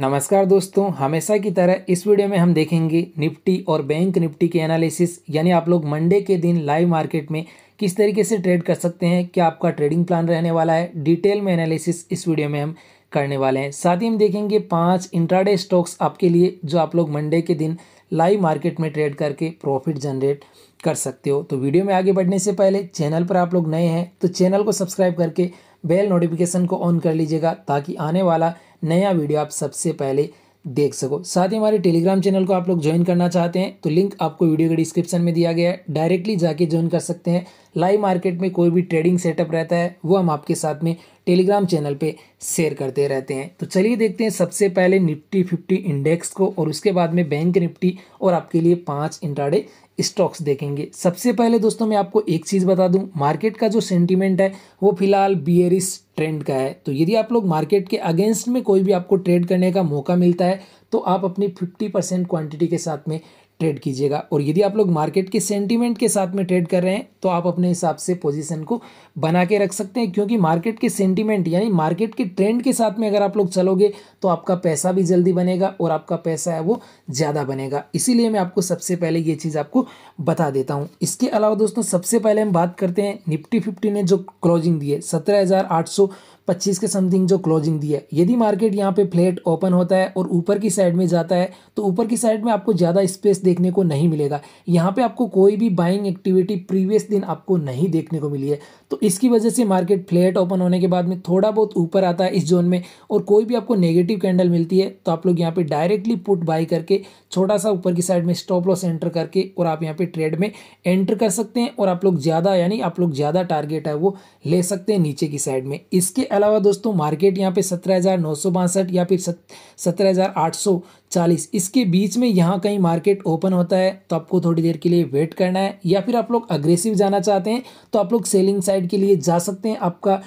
नमस्कार दोस्तों, हमेशा की तरह इस वीडियो में हम देखेंगे निफ्टी और बैंक निफ्टी के एनालिसिस, यानी आप लोग मंडे के दिन लाइव मार्केट में किस तरीके से ट्रेड कर सकते हैं, क्या आपका ट्रेडिंग प्लान रहने वाला है। डिटेल में एनालिसिस इस वीडियो में हम करने वाले हैं। साथ ही हम देखेंगे 5 इंट्राडे स्टॉक्स आपके लिए जो आप लोग मंडे के दिन लाइव मार्केट में ट्रेड करके प्रॉफिट जनरेट कर सकते हो। तो वीडियो में आगे बढ़ने से पहले चैनल पर आप लोग नए हैं तो चैनल को सब्सक्राइब करके बेल नोटिफिकेशन को ऑन कर लीजिएगा ताकि आने वाला नया वीडियो आप सबसे पहले देख सको। साथ ही हमारे टेलीग्राम चैनल को आप लोग ज्वाइन करना चाहते हैं तो लिंक आपको वीडियो के डिस्क्रिप्शन में दिया गया है, डायरेक्टली जाके ज्वाइन कर सकते हैं। लाइव मार्केट में कोई भी ट्रेडिंग सेटअप रहता है वो हम आपके साथ में टेलीग्राम चैनल पे शेयर करते रहते हैं। तो चलिए देखते हैं सबसे पहले निफ्टी 50 इंडेक्स को और उसके बाद में बैंक निफ्टी और आपके लिए 5 इंट्राडे स्टॉक्स देखेंगे। सबसे पहले दोस्तों मैं आपको एक चीज़ बता दूं, मार्केट का जो सेंटीमेंट है वो फिलहाल बियरिश ट्रेंड का है। तो यदि आप लोग मार्केट के अगेंस्ट में कोई भी आपको ट्रेड करने का मौका मिलता है तो आप अपनी 50% क्वांटिटी के साथ में ट्रेड कीजिएगा, और यदि आप लोग मार्केट के सेंटीमेंट के साथ में ट्रेड कर रहे हैं तो आप अपने हिसाब से पोजीशन को बना के रख सकते हैं, क्योंकि मार्केट के सेंटीमेंट यानी मार्केट के ट्रेंड के साथ में अगर आप लोग चलोगे तो आपका पैसा भी जल्दी बनेगा और आपका पैसा है वो ज़्यादा बनेगा। इसीलिए मैं आपको सबसे पहले ये चीज़ आपको बता देता हूँ। इसके अलावा दोस्तों सबसे पहले हम बात करते हैं निफ्टी 50 ने जो क्लोजिंग दी है 17,825 के समथिंग जो क्लोजिंग दी है, यदि मार्केट यहाँ पे फ्लैट ओपन होता है और ऊपर की साइड में जाता है तो ऊपर की साइड में आपको ज़्यादा स्पेस देखने को नहीं मिलेगा। यहाँ पे आपको कोई भी बाइंग एक्टिविटी प्रीवियस दिन आपको नहीं देखने को मिली है, तो इसकी वजह से मार्केट फ्लैट ओपन होने के बाद में थोड़ा बहुत ऊपर आता है इस जोन में, और कोई भी आपको नेगेटिव कैंडल मिलती है तो आप लोग यहाँ पर डायरेक्टली पुट बाई करके छोटा सा ऊपर की साइड में स्टॉप लॉस एंटर करके और आप यहाँ पर ट्रेड में एंटर कर सकते हैं, और आप लोग ज़्यादा यानी आप लोग ज़्यादा टारगेट है वो ले सकते हैं नीचे की साइड में। इसके अलावा दोस्तों मार्केट यहाँ पे 17,962 या फिर 17,840 इसके बीच में यहाँ कहीं मार्केट ओपन होता है तो आपको थोड़ी देर के लिए वेट करना है, या फिर आप लोग अग्रेसिव जाना चाहते हैं तो आप लोग सेलिंग साइड के लिए जा सकते हैं। आपका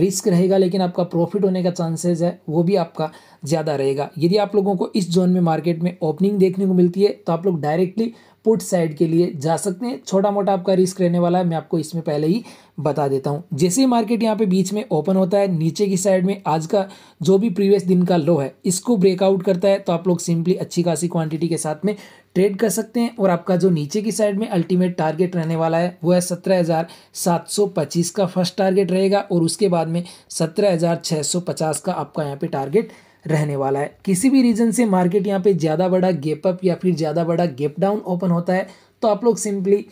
रिस्क रहेगा लेकिन आपका प्रॉफिट होने का चांसेस है वो भी आपका ज़्यादा रहेगा। यदि आप लोगों को इस जोन में मार्केट में ओपनिंग देखने को मिलती है तो आप लोग डायरेक्टली पुट साइड के लिए जा सकते हैं, छोटा मोटा आपका रिस्क रहने वाला है, मैं आपको इसमें पहले ही बता देता हूं। जैसे ही मार्केट यहाँ पे बीच में ओपन होता है नीचे की साइड में आज का जो भी प्रीवियस दिन का लो है इसको ब्रेकआउट करता है तो आप लोग सिंपली अच्छी खासी क्वांटिटी के साथ में ट्रेड कर सकते हैं, और आपका जो नीचे की साइड में अल्टीमेट टारगेट रहने वाला है वो है 17,725 का फर्स्ट टारगेट रहेगा, और उसके बाद में 17,650 का आपका यहाँ पे टारगेट रहने वाला है। किसी भी रीजन से मार्केट यहाँ पे ज़्यादा बड़ा गैप अप या फिर ज़्यादा बड़ा गैप डाउन ओपन होता है तो आप लोग सिंपली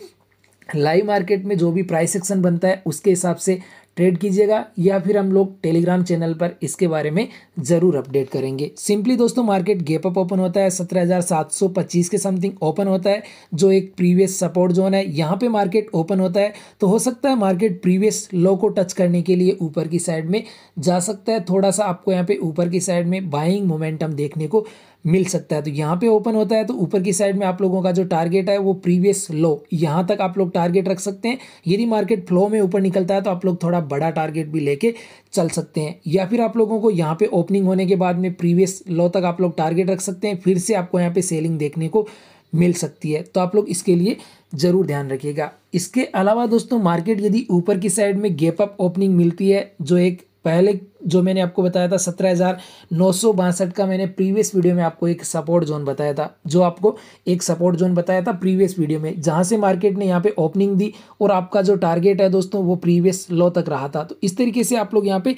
लाइव मार्केट में जो भी प्राइस एक्शन बनता है उसके हिसाब से ट्रेड कीजिएगा, या फिर हम लोग टेलीग्राम चैनल पर इसके बारे में ज़रूर अपडेट करेंगे। सिंपली दोस्तों मार्केट गैप अप ओपन होता है 17,725 के समथिंग ओपन होता है, जो एक प्रीवियस सपोर्ट जोन है यहाँ पे मार्केट ओपन होता है, तो हो सकता है मार्केट प्रीवियस लो को टच करने के लिए ऊपर की साइड में जा सकता है। थोड़ा सा आपको यहाँ पर ऊपर की साइड में बाइंग मोमेंटम देखने को मिल सकता है। तो यहाँ पे ओपन होता है तो ऊपर की साइड में आप लोगों का जो टारगेट है वो प्रीवियस लो, यहाँ तक आप लोग टारगेट रख सकते हैं। यदि मार्केट फ्लो में ऊपर निकलता है तो आप लोग थोड़ा बड़ा टारगेट भी लेके चल सकते हैं, या फिर आप लोगों को यहाँ पे ओपनिंग होने के बाद में प्रीवियस लो तक आप लोग टारगेट रख सकते हैं, फिर से आपको यहाँ पे सेलिंग देखने को मिल सकती है, तो आप लोग इसके लिए ज़रूर ध्यान रखिएगा। इसके अलावा दोस्तों मार्केट यदि ऊपर की साइड में गैप अप ओपनिंग मिलती है, जो एक पहले जो मैंने आपको बताया था 17,962 का मैंने प्रीवियस वीडियो में आपको एक सपोर्ट जोन बताया था, जो आपको एक सपोर्ट जोन बताया था प्रीवियस वीडियो में, जहां से मार्केट ने यहां पे ओपनिंग दी और आपका जो टारगेट है दोस्तों वो प्रीवियस लो तक रहा था। तो इस तरीके से आप लोग यहां पे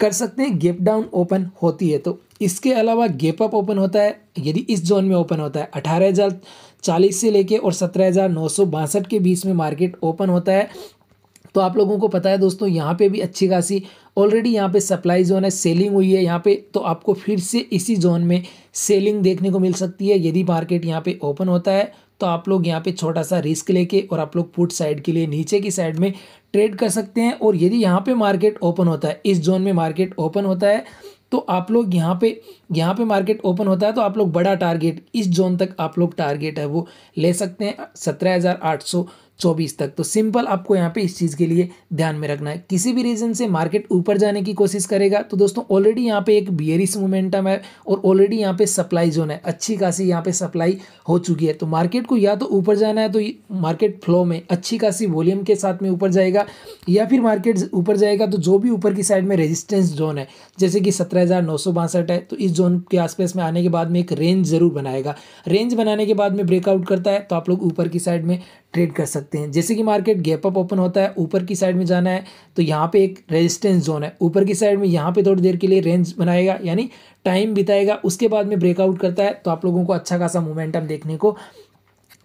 कर सकते हैं गैप डाउन ओपन होती है तो। इसके अलावा गैप अप ओपन होता है यदि इस जोन में ओपन होता है 18,040 से लेके और 17,962 के बीच में मार्केट ओपन होता है, तो आप लोगों को पता है दोस्तों यहाँ पे भी अच्छी खासी ऑलरेडी यहाँ पे सप्लाई जोन है, सेलिंग हुई है यहाँ पे, तो आपको फिर से इसी जोन में सेलिंग देखने को मिल सकती है। यदि मार्केट यहाँ पे ओपन होता है तो आप लोग यहाँ पे छोटा सा रिस्क लेके और आप लोग पुट साइड के लिए नीचे की साइड में ट्रेड कर सकते हैं, और यदि यहाँ पर मार्केट ओपन होता है, इस जोन में मार्केट ओपन होता है तो आप लोग यहाँ पे मार्केट ओपन होता है तो आप लोग बड़ा टारगेट इस जोन तक आप लोग टारगेट है वो ले सकते हैं 17,800 24 तक। तो सिंपल आपको यहाँ पे इस चीज़ के लिए ध्यान में रखना है। किसी भी रीजन से मार्केट ऊपर जाने की कोशिश करेगा तो दोस्तों ऑलरेडी यहाँ पे एक बियरिश मोमेंटम है और ऑलरेडी यहाँ पे सप्लाई जोन है, अच्छी खासी यहाँ पे सप्लाई हो चुकी है। तो मार्केट को या तो ऊपर जाना है तो मार्केट फ्लो में अच्छी खासी वॉल्यूम के साथ में ऊपर जाएगा, या फिर मार्केट ऊपर जाएगा तो जो भी ऊपर की साइड में रेजिस्टेंस जोन है जैसे कि 17,962 है, तो इस जोन के आसपास में आने के बाद में एक रेंज जरूर बनाएगा। रेंज बनाने के बाद में ब्रेकआउट करता है तो आप लोग ऊपर की साइड में ट्रेड कर सकते हैं। जैसे कि मार्केट गैप अप ओपन होता है, ऊपर की साइड में जाना है तो यहाँ पे एक रेजिस्टेंस जोन है, ऊपर की साइड में यहाँ पे थोड़ी देर के लिए रेंज बनाएगा यानी टाइम बिताएगा, उसके बाद में ब्रेकआउट करता है तो आप लोगों को अच्छा खासा मोमेंटम देखने को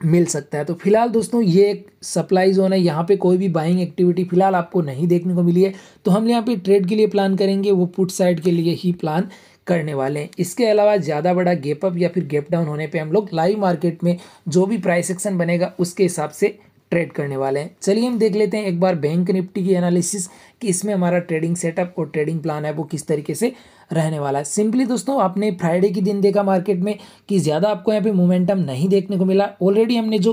मिल सकता है। तो फिलहाल दोस्तों ये एक सप्लाई जोन है, यहाँ पे कोई भी बाइंग एक्टिविटी फिलहाल आपको नहीं देखने को मिली है। तो हम यहाँ पे ट्रेड के लिए प्लान करेंगे वो पुट साइड के लिए ही प्लान करने वाले हैं। इसके अलावा ज़्यादा बड़ा गैप अप या फिर गैप डाउन होने पे हम लोग लाइव मार्केट में जो भी प्राइस एक्शन बनेगा उसके हिसाब से ट्रेड करने वाले हैं। चलिए हम देख लेते हैं एक बार बैंक निफ्टी की एनालिसिस कि इसमें हमारा ट्रेडिंग सेटअप और ट्रेडिंग प्लान है वो किस तरीके से रहने वाला है। सिंपली दोस्तों आपने फ्राइडे के दिन देखा मार्केट में कि ज़्यादा आपको यहाँ पे मोमेंटम नहीं देखने को मिला। ऑलरेडी हमने जो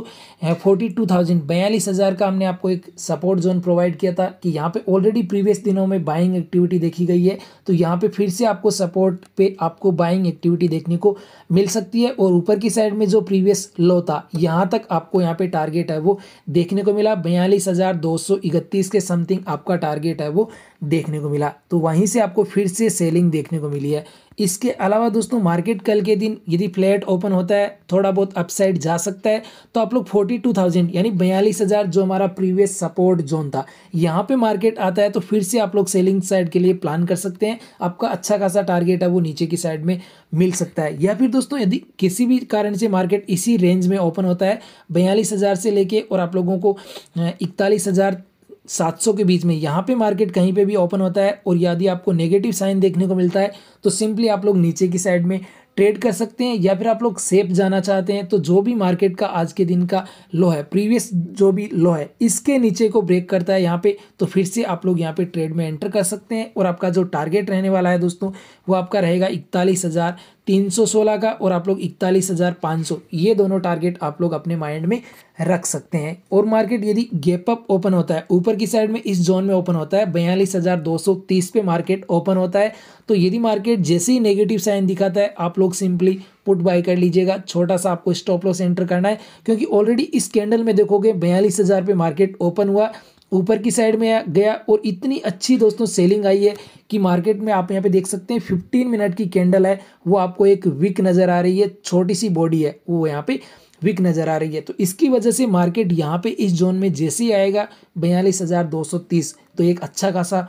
42,000 का हमने आपको एक सपोर्ट जोन प्रोवाइड किया था कि यहाँ पे ऑलरेडी प्रीवियस दिनों में बाइंग एक्टिविटी देखी गई है, तो यहाँ पे फिर से आपको सपोर्ट पे आपको बाइंग एक्टिविटी देखने को मिल सकती है। और ऊपर की साइड में जो प्रीवियस लो था यहाँ तक आपको यहाँ पे टारगेट है वो देखने को मिला, 42,231 के समथिंग आपका टारगेट है वो देखने को मिला। तो वहीं से आपको फिर से सेलिंग देखने को मिली है। इसके अलावा दोस्तों मार्केट कल के दिन यदि फ्लैट ओपन होता है, थोड़ा बहुत अपसाइड जा सकता है, तो आप लोग 42,000 यानी 42,000 जो हमारा प्रीवियस सपोर्ट जोन था यहाँ पे मार्केट आता है तो फिर से आप लोग सेलिंग साइड के लिए प्लान कर सकते हैं। आपका अच्छा खासा टारगेट है वो नीचे की साइड में मिल सकता है। या फिर दोस्तों यदि किसी भी कारण से मार्केट इसी रेंज में ओपन होता है 42,000 से लेके और आप लोगों को 41,700 के बीच में यहाँ पे मार्केट कहीं पे भी ओपन होता है और यदि आपको नेगेटिव साइन देखने को मिलता है तो सिंपली आप लोग नीचे की साइड में ट्रेड कर सकते हैं। या फिर आप लोग सेफ जाना चाहते हैं तो जो भी मार्केट का आज के दिन का लो है, प्रीवियस जो भी लो है, इसके नीचे को ब्रेक करता है यहाँ पे तो फिर से आप लोग यहाँ पे ट्रेड में एंटर कर सकते हैं। और आपका जो टारगेट रहने वाला है दोस्तों वो आपका रहेगा 41,316 का और आप लोग 41,500, ये दोनों टारगेट आप लोग अपने माइंड में रख सकते हैं। और मार्केट यदि गैप अप ओपन होता है, ऊपर की साइड में इस जोन में ओपन होता है 42,230 पे मार्केट ओपन होता है, तो यदि मार्केट जैसे ही नेगेटिव साइन दिखाता है आप लोग सिंपली पुट बाय कर लीजिएगा। छोटा सा आपको स्टॉप लॉस एंटर करना है क्योंकि ऑलरेडी इस कैंडल में देखोगे 42,000 पे मार्केट ओपन हुआ, ऊपर की साइड में गया और इतनी अच्छी दोस्तों सेलिंग आई है कि मार्केट में आप यहाँ पे देख सकते हैं 15 मिनट की कैंडल है वो आपको एक वीक नज़र आ रही है, छोटी सी बॉडी है वो यहाँ पे वीक नज़र आ रही है। तो इसकी वजह से मार्केट यहाँ पे इस जोन में जैसे ही आएगा 42,230 तो एक अच्छा खासा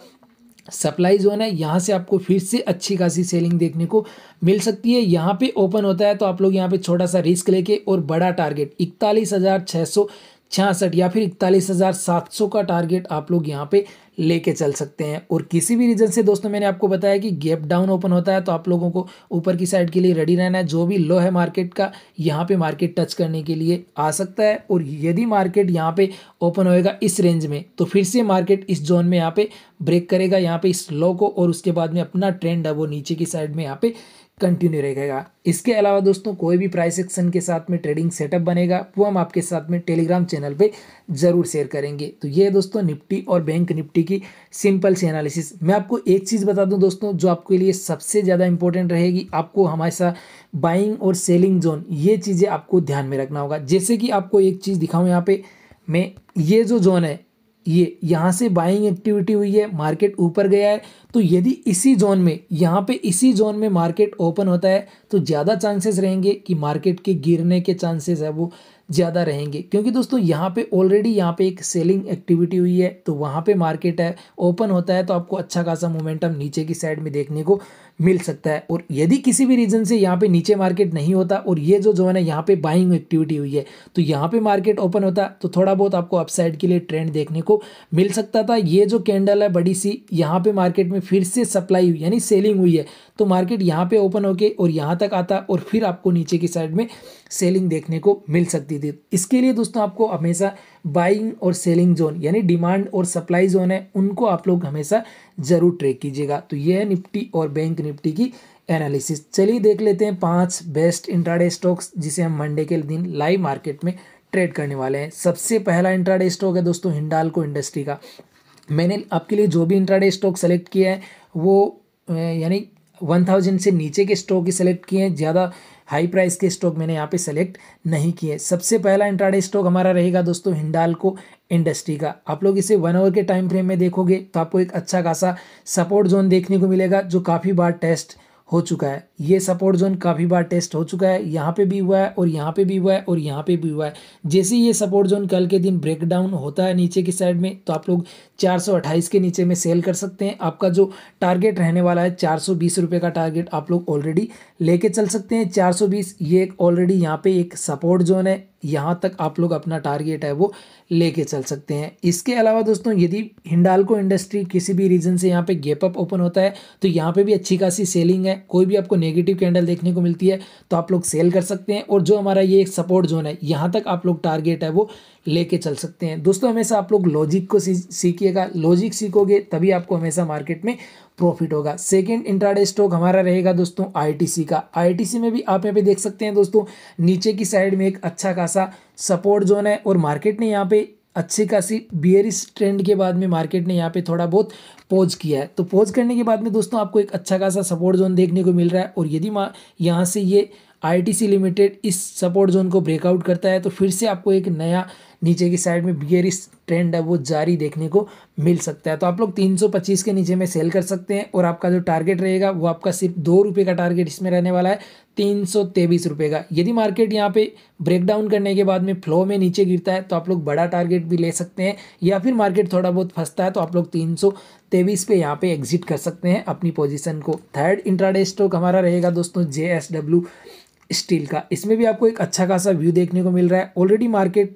सप्लाई जोन है, यहाँ से आपको फिर से अच्छी खासी सेलिंग देखने को मिल सकती है। यहाँ पे ओपन होता है तो आप लोग यहाँ पे छोटा सा रिस्क लेके और बड़ा टारगेट 41,666 या फिर 41,700 का टारगेट आप लोग यहाँ पे लेके चल सकते हैं। और किसी भी रीजन से दोस्तों मैंने आपको बताया कि गैप डाउन ओपन होता है तो आप लोगों को ऊपर की साइड के लिए रेडी रहना है। जो भी लो है मार्केट का यहाँ पे मार्केट टच करने के लिए आ सकता है और यदि मार्केट यहाँ पे ओपन होएगा इस रेंज में तो फिर से मार्केट इस जोन में यहाँ पे ब्रेक करेगा, यहाँ पे इस लो को, और उसके बाद में अपना ट्रेंड है वो नीचे की साइड में यहाँ पे कंटिन्यू रहेगा। इसके अलावा दोस्तों कोई भी प्राइस एक्शन के साथ में ट्रेडिंग सेटअप बनेगा वो हम आपके साथ में टेलीग्राम चैनल पे ज़रूर शेयर करेंगे। तो ये दोस्तों निफ्टी और बैंक निफ्टी की सिंपल सी एनालिसिस। मैं आपको एक चीज़ बता दूं दोस्तों जो आपके लिए सबसे ज़्यादा इंपॉर्टेंट रहेगी, आपको हमेशा बाइंग और सेलिंग जोन ये चीज़ें आपको ध्यान में रखना होगा। जैसे कि आपको एक चीज़ दिखाऊँ यहाँ पे मैं, ये जो जोन है ये यहाँ से बाइंग एक्टिविटी हुई है, मार्केट ऊपर गया है, तो यदि इसी जोन में यहाँ पे इसी जोन में मार्केट ओपन होता है तो ज़्यादा चांसेस रहेंगे कि मार्केट के गिरने के चांसेस है वो ज़्यादा रहेंगे। क्योंकि दोस्तों यहाँ पे ऑलरेडी यहाँ पे एक सेलिंग एक्टिविटी हुई है तो वहाँ पे मार्केट है ओपन होता है तो आपको अच्छा खासा मोमेंटम नीचे की साइड में देखने को मिल सकता है। और यदि किसी भी रीजन से यहाँ पे नीचे मार्केट नहीं होता और ये जो जोन है यहाँ पे बाइंग एक्टिविटी हुई है तो यहाँ पे मार्केट ओपन होता तो थोड़ा बहुत आपको अपसाइड के लिए ट्रेंड देखने को मिल सकता था। ये जो कैंडल है बड़ी सी, यहाँ पे मार्केट में फिर से सप्लाई हुई यानी सेलिंग हुई है तो मार्केट यहाँ पे ओपन होके और यहाँ तक आता और फिर आपको नीचे की साइड में सेलिंग देखने को मिल सकती थी। इसके लिए दोस्तों आपको हमेशा बाइंग और सेलिंग जोन यानी डिमांड और सप्लाई जोन है उनको आप लोग हमेशा ज़रूर ट्रैक कीजिएगा। तो ये है निफ्टी और बैंक निफ्टी की एनालिसिस। चलिए देख लेते हैं 5 बेस्ट इंट्राडे स्टॉक्स जिसे हम मंडे के दिन लाइव मार्केट में ट्रेड करने वाले हैं। सबसे पहला इंट्राडे स्टॉक है दोस्तों हिंडालको इंडस्ट्री का। मैंने आपके लिए जो भी इंट्राडे स्टॉक सेलेक्ट किया है वो यानी 1000 से नीचे के स्टॉक ही सेलेक्ट किए हैं, ज़्यादा हाई प्राइस के स्टॉक मैंने यहाँ पे सेलेक्ट नहीं किए। सबसे पहला इंट्राडे स्टॉक हमारा रहेगा दोस्तों हिंडालको इंडस्ट्री का। आप लोग इसे 1 आवर के टाइम फ्रेम में देखोगे तो आपको एक अच्छा खासा सपोर्ट जोन देखने को मिलेगा जो काफ़ी बार टेस्ट हो चुका है। ये सपोर्ट जोन काफ़ी बार टेस्ट हो चुका है, यहाँ पे भी हुआ है और यहाँ पे भी हुआ है और यहाँ पे भी हुआ है। जैसे ये सपोर्ट जोन कल के दिन ब्रेकडाउन होता है नीचे की साइड में तो आप लोग 428 के नीचे में सेल कर सकते हैं। आपका जो टारगेट रहने वाला है 420 रुपये का टारगेट आप लोग ऑलरेडी लेके चल सकते हैं। 420 ये एक ऑलरेडी यहाँ पे एक सपोर्ट जोन है, यहाँ तक आप लोग अपना टारगेट है वो लेके चल सकते हैं। इसके अलावा दोस्तों यदि हिंडालको इंडस्ट्री किसी भी रीजन से यहाँ पे गैप अप ओपन होता है तो यहाँ पे भी अच्छी खासी सेलिंग है। कोई भी आपको नेगेटिव कैंडल देखने को मिलती है तो आप लोग सेल कर सकते हैं और जो हमारा ये एक सपोर्ट जोन है यहाँ तक आप लोग टारगेट है वो लेके चल सकते हैं। दोस्तों हमेशा आप लोग लॉजिक को सीखिएगा, लॉजिक सीखोगे तभी आपको हमेशा मार्केट में प्रॉफिट होगा। सेकंड इंट्राडे स्टॉक हमारा रहेगा दोस्तों आईटीसी का। आईटीसी में भी आप यहाँ पे देख सकते हैं दोस्तों नीचे की साइड में एक अच्छा खासा सपोर्ट जोन है और मार्केट ने यहाँ पे अच्छी खासी बियरिश ट्रेंड के बाद में मार्केट ने यहाँ पे थोड़ा बहुत पॉज किया है। तो पॉज करने के बाद में दोस्तों आपको एक अच्छा खासा सपोर्ट जोन देखने को मिल रहा है और यदि यहाँ से ये आईटीसी लिमिटेड इस सपोर्ट जोन को ब्रेकआउट करता है तो फिर से आपको एक नया नीचे की साइड में बियरिश ट्रेंड है वो जारी देखने को मिल सकता है। तो आप लोग 325 के नीचे में सेल कर सकते हैं और आपका जो टारगेट रहेगा वो आपका सिर्फ 2 रुपये का टारगेट इसमें रहने वाला है, 323 रुपये का। यदि मार्केट यहाँ पे ब्रेकडाउन करने के बाद में फ्लो में नीचे गिरता है तो आप लोग बड़ा टारगेट भी ले सकते हैं या फिर मार्केट थोड़ा बहुत फंसता है तो आप लोग 323 पे यहाँ पे एग्जिट कर सकते हैं अपनी पोजीशन को। थर्ड इंट्राडे स्टॉक हमारा रहेगा दोस्तों JSW स्टील का। इसमें भी आपको एक अच्छा खासा व्यू देखने को मिल रहा है। ऑलरेडी मार्केट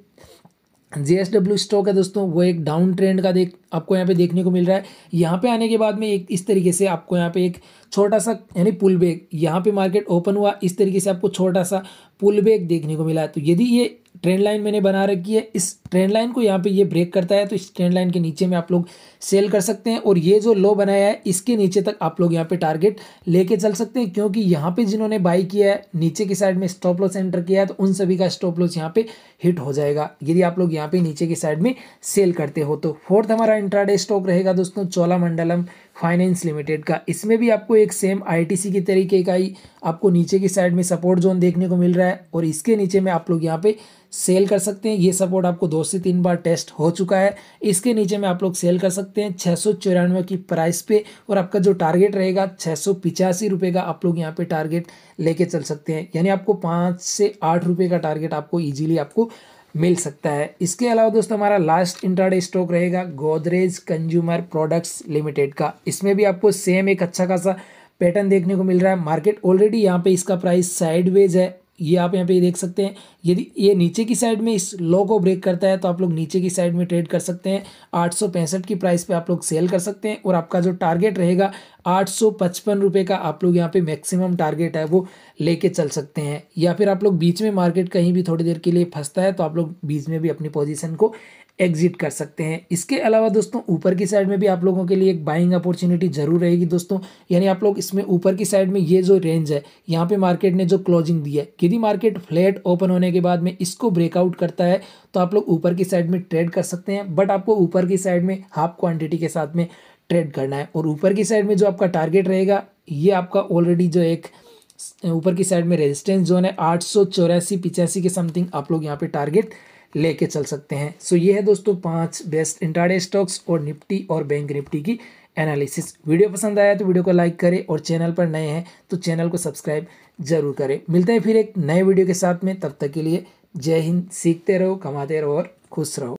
JSW स्टॉक है दोस्तों वो एक डाउन ट्रेंड का आपको यहाँ पे देखने को मिल रहा है। यहाँ पे आने के बाद में एक इस तरीके से आपको यहाँ पे एक छोटा सा यानी पुल बैक, यहाँ पे मार्केट ओपन हुआ इस तरीके से आपको छोटा सा पुल बैक देखने को मिला है। तो यदि ये ट्रेंड लाइन मैंने बना रखी है, इस ट्रेंड लाइन को यहाँ पे ये ब्रेक करता है तो इस ट्रेंड लाइन के नीचे में आप लोग सेल कर सकते हैं और ये जो लो बनाया है इसके नीचे तक आप लोग यहाँ पे टारगेट लेके चल सकते हैं क्योंकि यहाँ पे जिन्होंने बाई किया है नीचे की साइड में स्टॉप लॉस एंटर किया है तो उन सभी का स्टॉप लॉस यहाँ पे हिट हो जाएगा यदि आप लोग यहाँ पे नीचे की साइड में सेल करते हो तो। फोर्थ हमारा इंट्राडे स्टॉक रहेगा दोस्तों चोला मंडलम फाइनेंस लिमिटेड का। इसमें भी आपको एक सेम आईटीसी की तरीके का ही आपको नीचे की साइड में सपोर्ट जोन देखने को मिल रहा है और इसके नीचे में आप लोग यहाँ पे सेल कर सकते हैं। ये सपोर्ट आपको 2 से 3 बार टेस्ट हो चुका है, इसके नीचे में आप लोग सेल कर सकते हैं 694 की प्राइस पे और आपका जो टारगेट रहेगा 685 रुपये का आप लोग यहाँ पे टारगेट लेके चल सकते हैं। यानी आपको 5 से 8 रुपये का टारगेट आपको ईजिली आपको मिल सकता है। इसके अलावा दोस्तों हमारा लास्ट इंट्राडे स्टॉक रहेगा गोदरेज कंज्यूमर प्रोडक्ट्स लिमिटेड का। इसमें भी आपको सेम एक अच्छा खासा पैटर्न देखने को मिल रहा है। मार्केट ऑलरेडी यहाँ पे इसका प्राइस साइडवेज है, ये आप यहाँ पे देख सकते हैं। यदि ये नीचे की साइड में इस लो को ब्रेक करता है तो आप लोग नीचे की साइड में ट्रेड कर सकते हैं। 865 की प्राइस पे आप लोग सेल कर सकते हैं और आपका जो टारगेट रहेगा 855 रुपये का आप लोग यहाँ पे मैक्सिमम टारगेट है वो लेके चल सकते हैं। या फिर आप लोग बीच में मार्केट कहीं भी थोड़ी देर के लिए फंसता है तो आप लोग बीच में भी अपनी पोजीशन को एग्जिट कर सकते हैं। इसके अलावा दोस्तों ऊपर की साइड में भी आप लोगों के लिए एक बाइंग अपॉर्चुनिटी जरूर रहेगी दोस्तों। यानी आप लोग इसमें ऊपर की साइड में ये जो रेंज है यहाँ पे मार्केट ने जो क्लोजिंग दी है, यदि मार्केट फ्लैट ओपन होने के बाद में इसको ब्रेकआउट करता है तो आप लोग ऊपर की साइड में ट्रेड कर सकते हैं, बट आपको ऊपर की साइड में हाफ क्वान्टिटी के साथ में ट्रेड करना है। और ऊपर की साइड में जो आपका टारगेट रहेगा ये आपका ऑलरेडी जो एक ऊपर की साइड में रेजिस्टेंस जोन है 884-85 के समथिंग आप लोग यहाँ पे टारगेट लेके चल सकते हैं। सो ये है दोस्तों 5 बेस्ट इंट्राडे स्टॉक्स और निफ्टी और बैंक निफ्टी की एनालिसिस। वीडियो पसंद आया तो वीडियो को लाइक करें और चैनल पर नए हैं तो चैनल को सब्सक्राइब जरूर करें। मिलते हैं फिर एक नए वीडियो के साथ में, तब तक के लिए जय हिंद। सीखते रहो, कमाते रहो और खुश रहो।